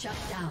Shut down.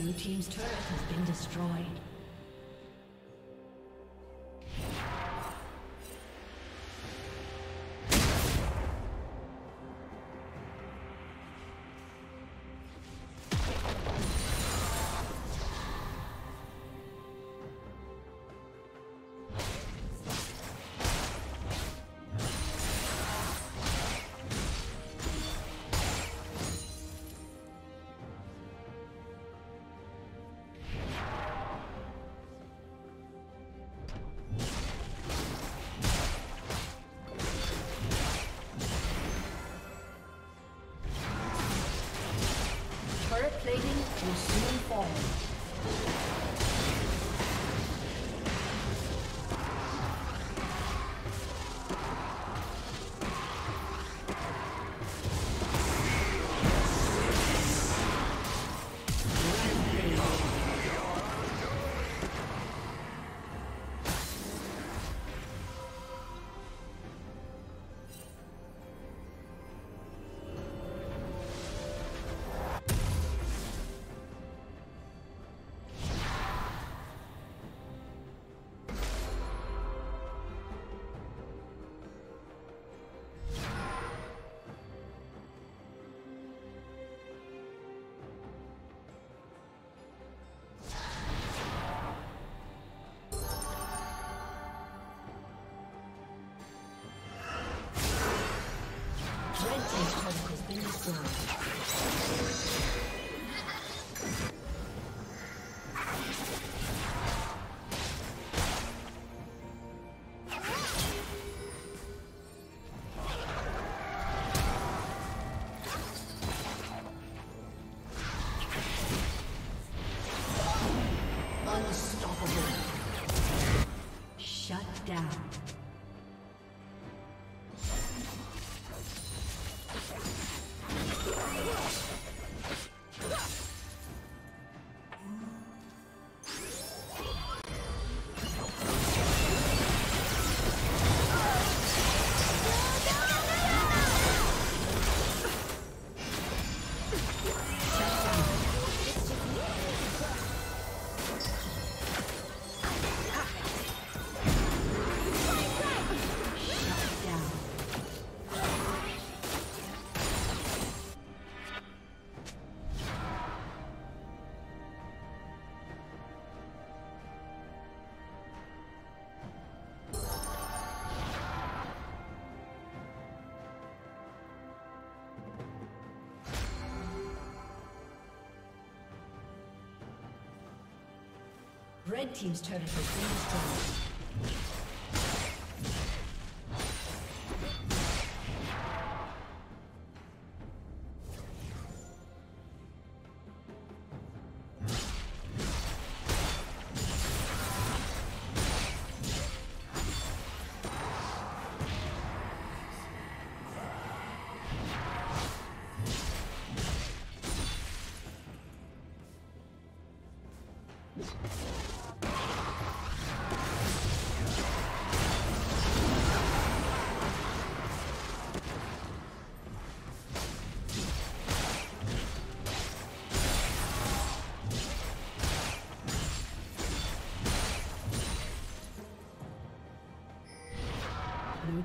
Blue team's turret has been destroyed. Red team's turret has been destroyed. Blue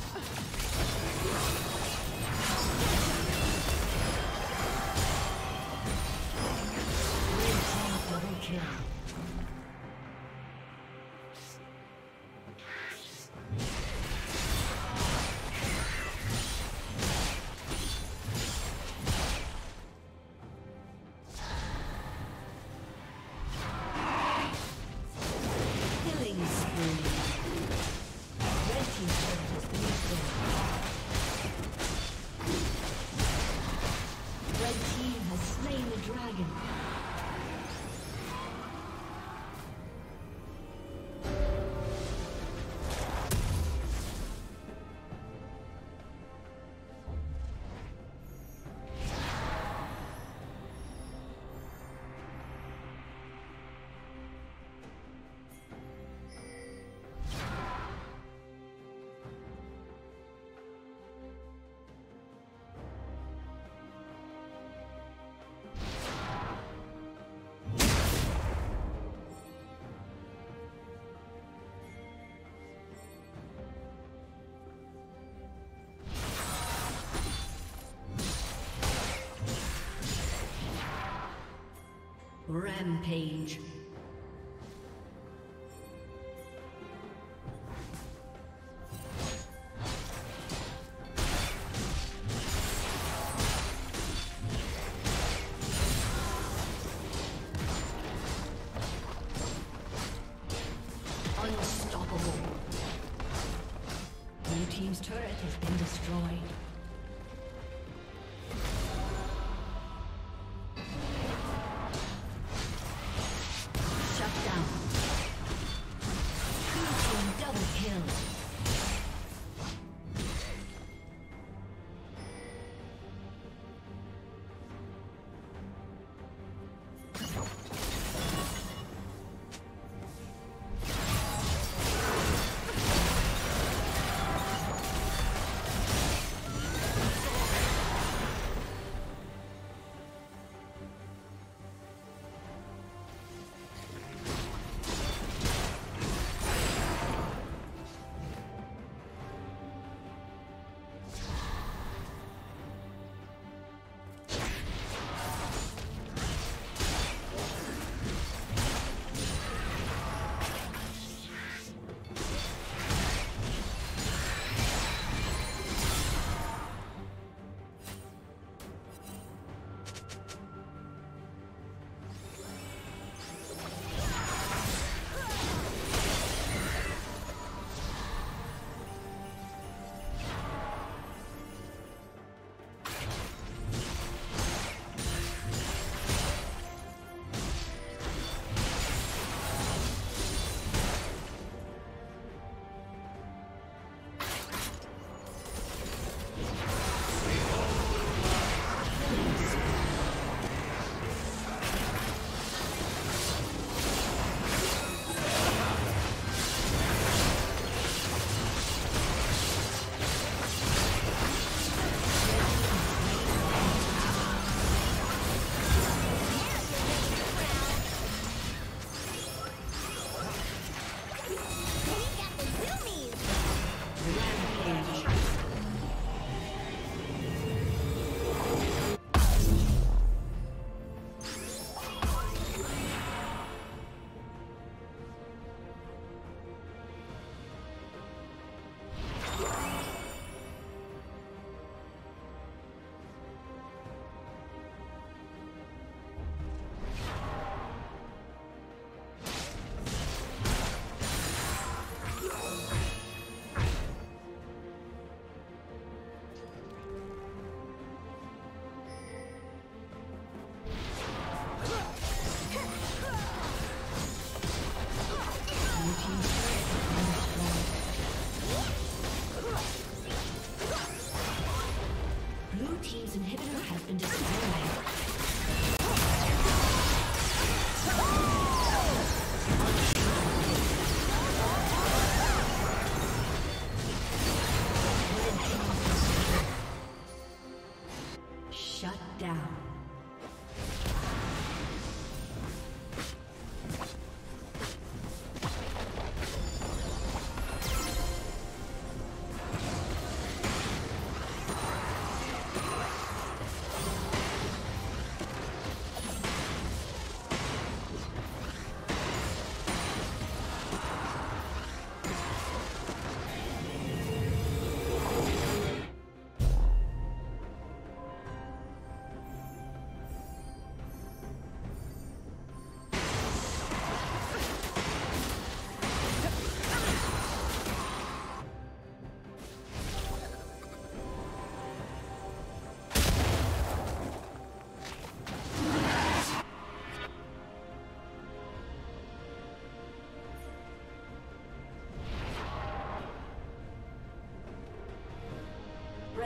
Rampage. Unstoppable. Blue team's turret has been destroyed.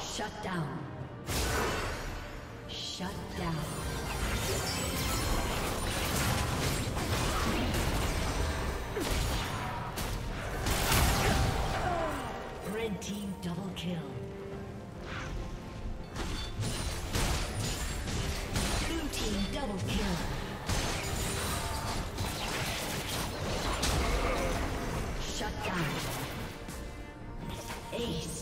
Shut down. Shut down. Team double kill. Blue team double kill. Shut down. Ace.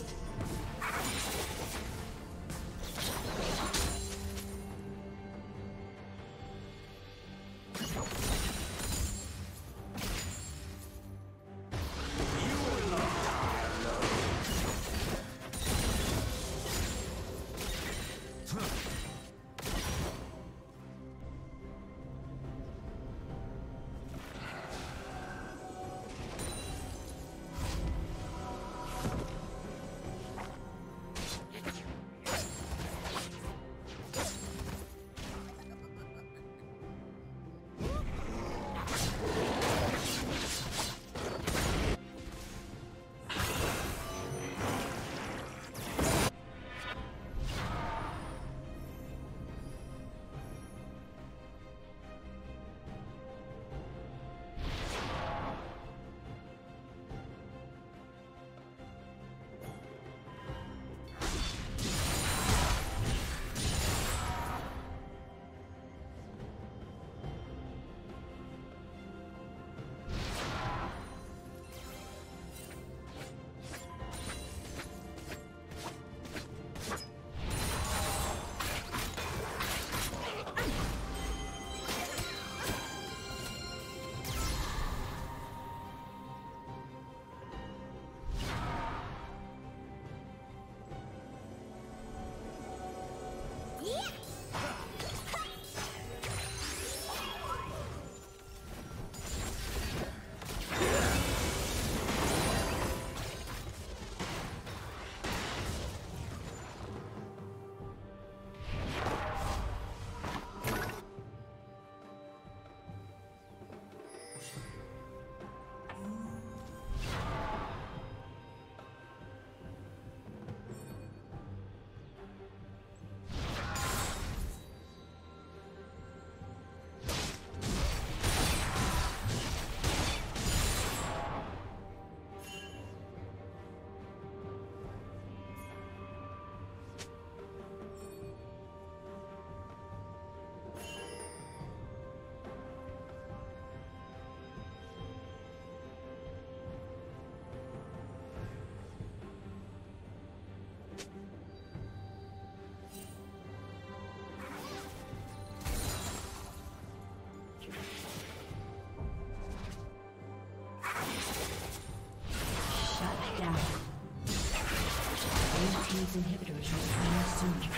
These inhibitors will be soon.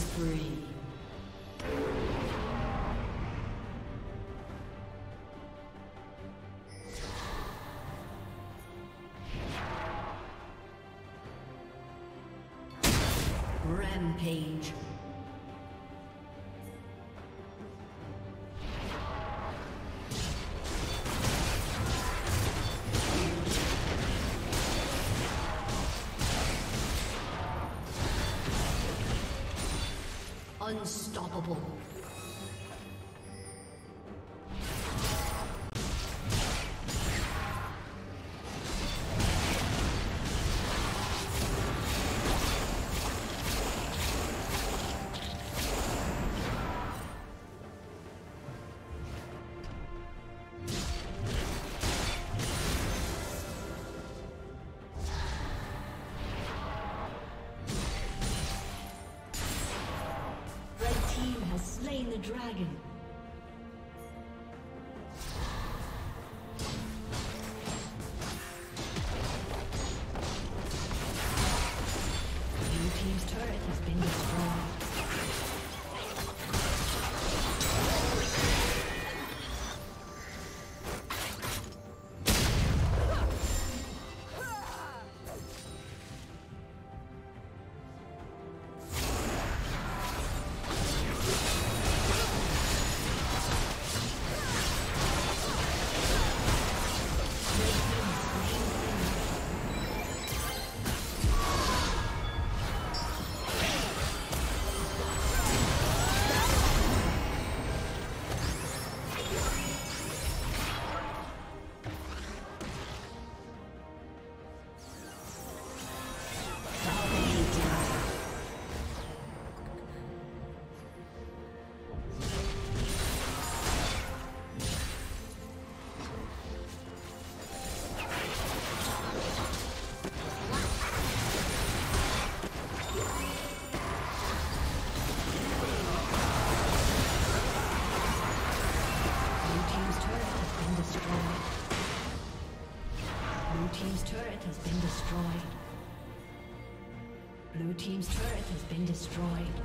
Spree. Rampage. Unstoppable. Slain the dragon. Blue team's turret has been destroyed. Blue team's turret has been destroyed.